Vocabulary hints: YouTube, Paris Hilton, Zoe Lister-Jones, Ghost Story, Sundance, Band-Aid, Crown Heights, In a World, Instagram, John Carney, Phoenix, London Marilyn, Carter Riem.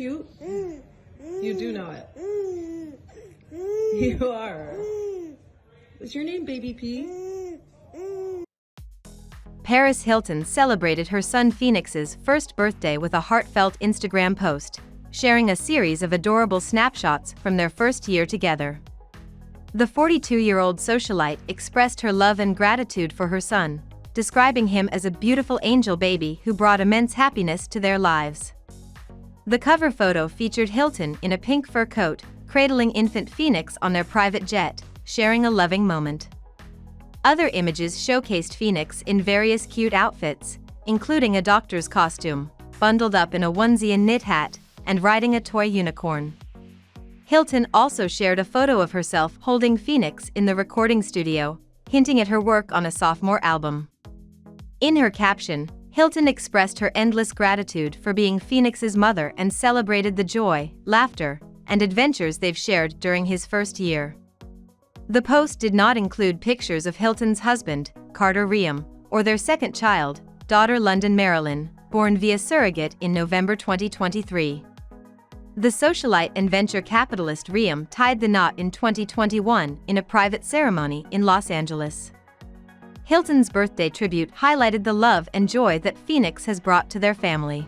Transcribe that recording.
cute? You do know it. You are. Is your name Baby P? Paris Hilton celebrated her son Phoenix's first birthday with a heartfelt Instagram post, sharing a series of adorable snapshots from their first year together. The 42-year-old socialite expressed her love and gratitude for her son, describing him as a beautiful angel baby who brought immense happiness to their lives. The cover photo featured Hilton in a pink fur coat, cradling infant Phoenix on their private jet, sharing a loving moment. Other images showcased Phoenix in various cute outfits, including a doctor's costume, bundled up in a onesie and knit hat, and riding a toy unicorn. Hilton also shared a photo of herself holding Phoenix in the recording studio, hinting at her work on a sophomore album. In her caption, Hilton expressed her endless gratitude for being Phoenix's mother and celebrated the joy, laughter, and adventures they've shared during his first year. The post did not include pictures of Hilton's husband, Carter Riem, or their second child, daughter London Marilyn, born via surrogate in November 2023. The socialite and venture capitalist Riem tied the knot in 2021 in a private ceremony in Los Angeles. Hilton's birthday tribute highlighted the love and joy that Phoenix has brought to their family.